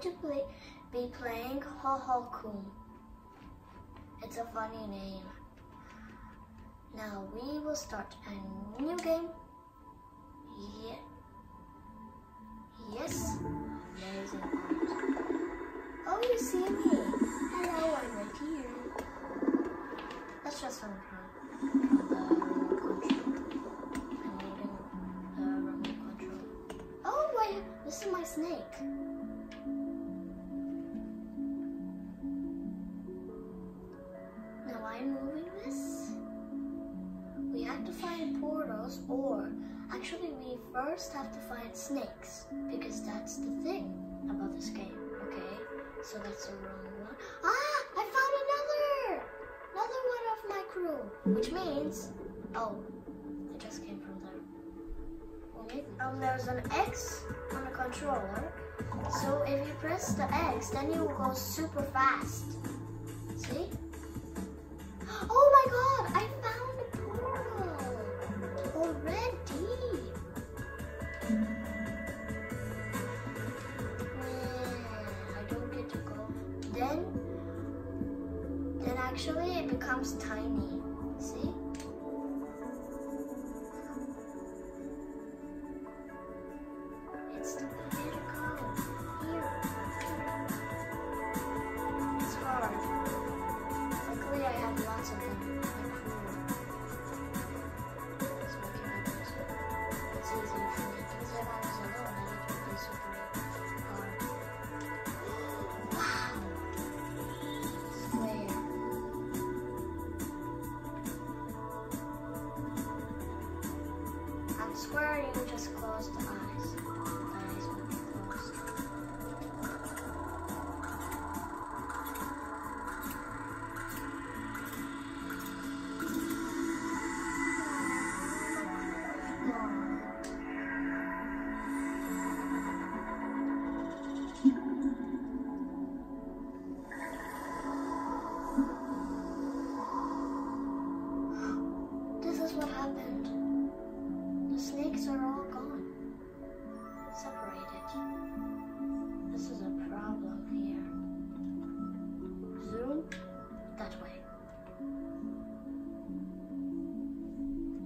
going to be playing Hohokum. It's a funny name. Now we will start a new game. Yeah. Yes. Amazing. Oh, you see me. Hello, I'm right here. Let's just run around. This is my snake. Now I'm moving this. We have to find portals, or actually we first have to find snakes, because that's the thing about this game, okay? So that's the wrong one. Ah! I found another one of my crew, which means, oh, I just came from there. There's an X on the controller, so if you press the X, then you will go super fast. See? Oh my god, I found a portal already! I don't get to go. Then actually it becomes tiny. See? Square, you just close the eyes. The eyes will be closed. This is what happened. Snakes are all gone, separated. This is a problem here. Zoom that way.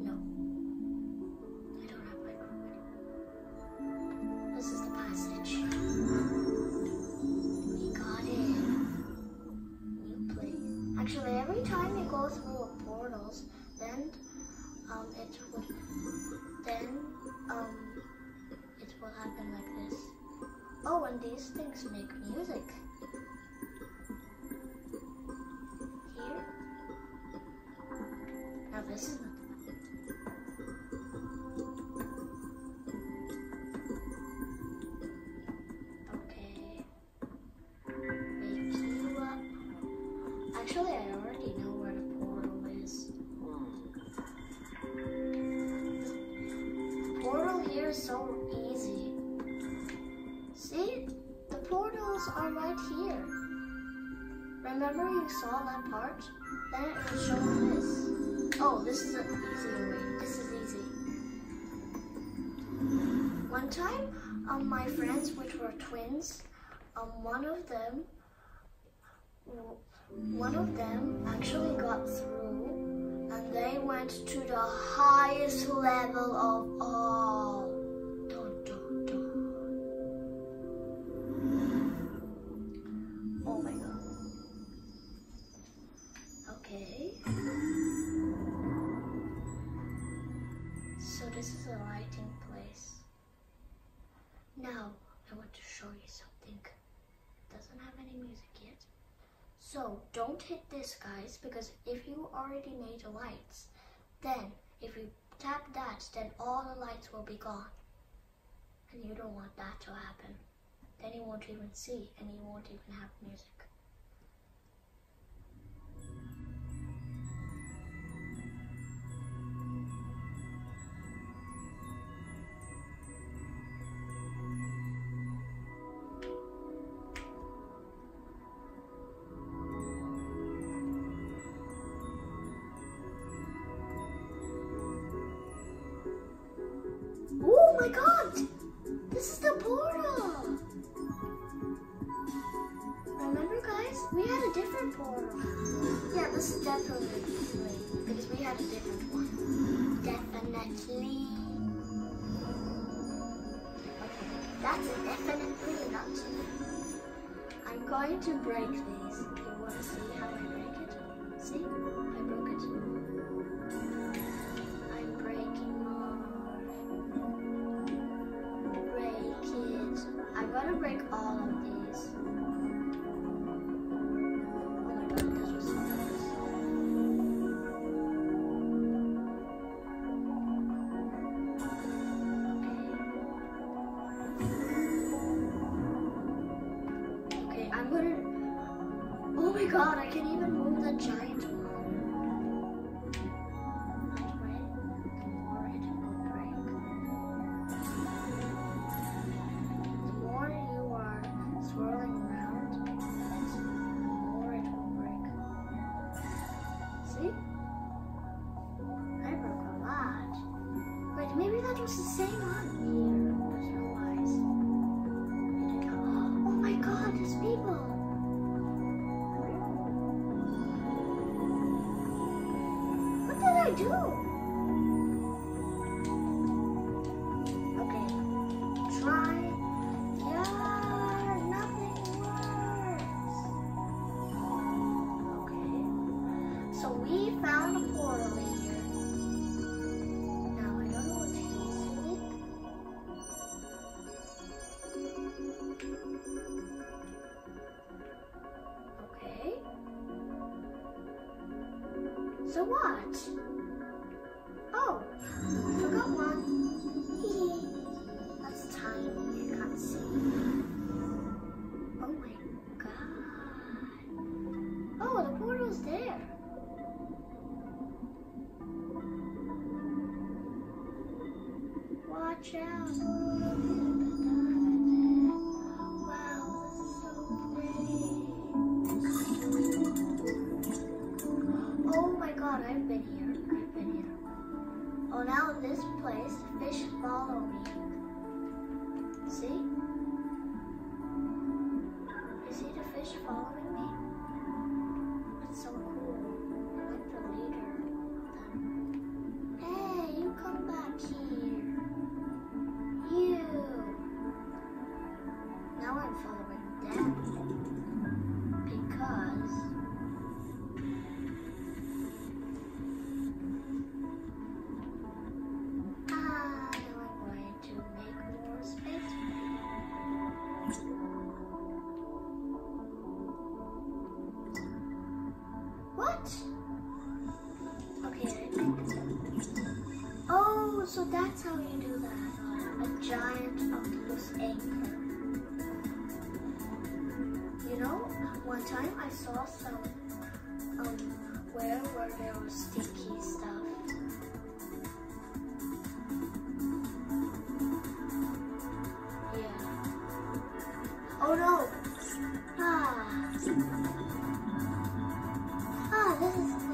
No, I don't have my code. This is the passage. We got it. New place. Actually, every time you go through a portals, then it will happen like this. Oh, and these things make music. Here. Now this is not the one. Okay. Wait, you up. Actually, I already know where the portal is. Here is so easy. See, the portals are right here. Remember you saw that part? Then it will show this. Oh, this is an easier way. This is easy. One time, my friends, which were twins, one of them actually got through, and they went to the highest level of all. This is a lighting place. Now, I want to show you something. It doesn't have any music yet. So, don't hit this, guys, because if you already made the lights, then if you tap that, then all the lights will be gone. And you don't want that to happen. Then you won't even see, and you won't even have music. Oh my god! This is the portal! Definitely, because we have a different one. Definitely. Okay, that's a definitely not true. I'm going to break these. You want to see how I break it? See? I broke it. I'm breaking more. Break it. I'm going to break all of these. God, I can even move the giant one. The more you are swirling around, the more it will break. See? I broke a lot. Wait, maybe that was the same one here. Otherwise, oh my God, there's people. I do. Okay, try. Yeah, nothing works. Okay, so we found a portal in here. Now, I don't know what to use it. Okay. So what? Oh, forgot one. That's tiny. I can't see. Oh my God. Oh, the portal's there. Watch out. This place, fish follow me. See? You see the fish following me? That's so cool. I'm like the leader of them. Hey, you come back here. You. Now I'm following them. Because... So that's how you do that. A giant octopus anchor. You know, one time I saw some where there was sticky stuff. Yeah. Oh no! Ah! Ah, this is